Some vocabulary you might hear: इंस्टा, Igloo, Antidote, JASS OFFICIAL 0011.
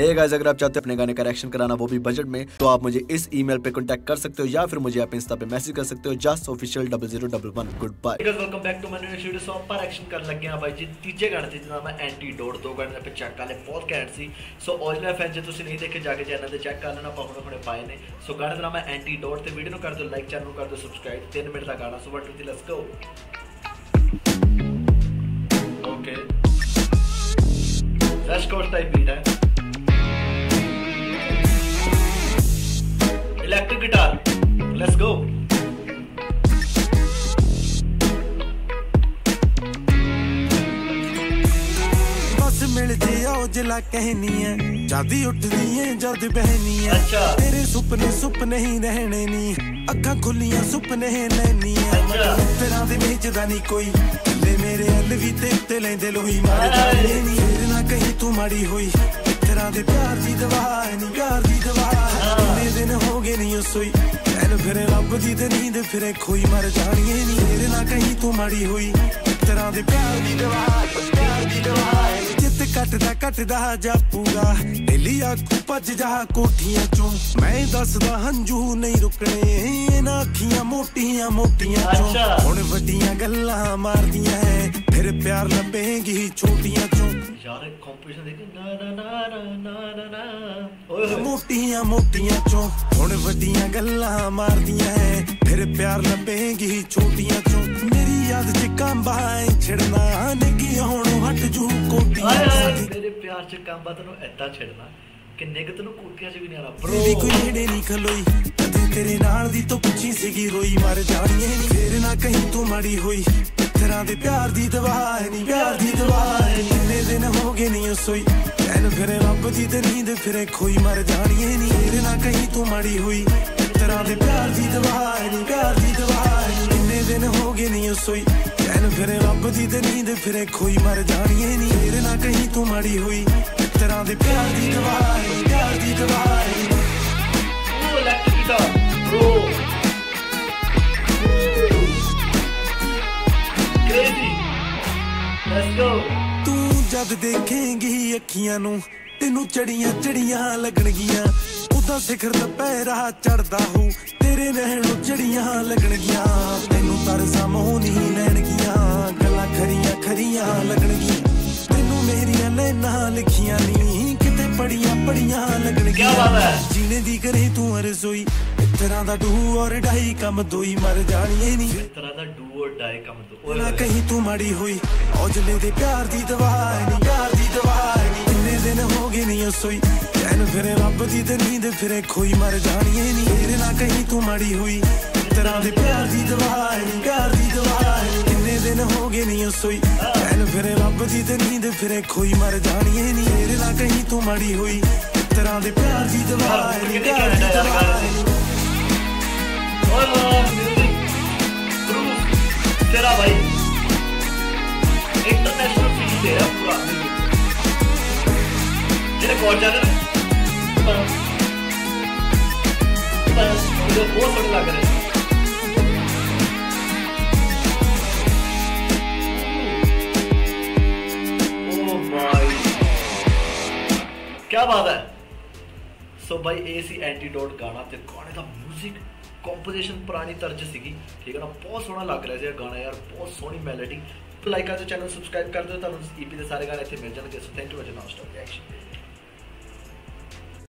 Hey guys, अगर आप चाहते हो अपने गाने का रिएक्शन कराना वो भी बजट में, तो आप मुझे इस ईमेल पे कांटेक्ट कर सकते हो या फिर मुझे आप इंस्टा पे मैसेज कर सकते हो, just official 0011। Good bye. Welcome back to my new video. So पर एक्शन कर लगे हैं भाई जी। तीजे गाने थे जिसका नाम है एंटीडोट। दो गाने पे चेक कर ले, बहुत कैंट सी। सो ओरिजिनल फैन जे ਤੁਸੀਂ नहीं देखे जाके चैनल पे चेक कर लेना, पापा अपने पाए ने। सो गाने का नाम है एंटीडोट ਤੇ वीडियो ਨੂੰ कर दो लाइक, चैनल ਨੂੰ कर दो सब्सक्राइब। 3 मिनट ਦਾ ਗਾਣਾ। So what to let's go. Okay let's go. Type beat है electric guitar, let's go। बस मिलदी ओ जिला कहनी है, जद उठदी है जद बहनी है। अच्छा। तेरे सुपने सुपने ही रहने नी, अखा खुलियां सुपने ही लेनी है। अच्छा। तेरा दे बेचदा नहीं कोई, ले मेरे अलवी ते ते लेंदे लोही मार जाने नी। फिर ना कहीं तू माड़ी हुई, तेरा दे प्यार दी दवा नहीं प्यार दी दवा। दिन हो गए नहीं सोई, तेन फिर रब दी ते नींद फिर खोई मर जानी है नी। तेरे ना कहीं तू माड़ी हुई, तरह दे प्यार दी दवा। जित कटदा कटदा जापूगा, एलिया को भज जा कोठियां चों। मैं दसदा हंजू नहीं रुकने, इना अखियां मोटियां मोटियां चों। हुण वड्डियां गल्लां मारदियां है, फिर प्यार लभेगी छोटियां चों। यार कंपटीशन देख ना ना ना ना ना मोटियां मोटियां चों। हुण वड्डियां गल्लां मारदियां है, फिर प्यार लभेगी छोटियां चों। मेरी याद च कांबा छिड़ना निकी हुणों हट जू कोटियां। मेरे प्यार च कांबा तैनूं ऐदा छिड़ना कि निग तैनूं कोटियां च भी नहीं आना। ब्रो भी कोई नेड़े नहीं खलोई, कदे तेरे नाल दी तो पुछी सीगी रोई मर जानी है। फिर ना कहीं तू माड़ी हुई, तेरा दे प्यार दी दवा नहीं प्यार दी दवा। इतने दिन हो गए नहीं सोई, तेन फिर रब दी ते नींद फिर खोई मर जानी है नी। तेरे ना कहीं तू माड़ी हुई, तेरा दे प्यार दी दवा नहीं प्यार दी दवा। इतने दिन हो गए नहीं सोई, तेन फिर रब दी ते नींद फिर खोई मर जानी है नी। तेरे ना कहीं तू माड़ी हुई, तेरा दे प्यार दी दवा प्यार दी दवा। ओ लकीदा ब्रो तू जब देखेंगी अखियां नू, तेनू चड़ियां चड़ियां लगणगियां। उदा सिखर दा पैरा चढ़दा हूं, तेरे नैणों चड़ियां लगणगियां। तेनू तरसा मोह नहीं लैणगियां, गल्लां खरियां खरियां लगणगियां। तेनू मेरियां लैना लिखियां नहीं, किते पड़ियां पड़ियां लगणगियां। जीने दी करे तू अरज़ोई, तरह दा डू और डाई कम दोई मर जानी नी। ना कहीं तू माड़ी हुई, औजले दे प्यार दी दवा नहीं प्यार दी दवा। इतने दिन हो गए नहीं सोई, चैन फिर रब दी ते नींद फिर खोई मर जानी है नी। तेरे ना कहीं तू माड़ी हुई, तेरा दे प्यार दी दवा नहीं प्यार दी दवा। इतने दिन हो गए नहीं सोई, चैन फिर रब दी ते नींद फिर खोई मर जानी है नी। तेरे ना कहीं तू माड़ी हुई, तेरा दे प्यार दी दवा नहीं प्यार दी दवा। तेरा भाई इंटरनेशनल फील दे रहा पूरा, तेरे बहुत ज्यादा मुझे बहुत बढ़िया लग रहा है। ओह माय, क्या बात है। सो भाई ए सी एंटीडोट गाना ते गाने का म्यूजिक कॉम्पोजिशन पुरानी तर्ज सीगी, ठीक है ना। बहुत सोहना लग रहा है गाना यार, बहुत सोहनी मेलोडी। लाइक कर दो, चैनल सब्सक्राइब कर दो, तो ईपी के सारे गाने इतने मिल जाएंगे। So thank you for watching.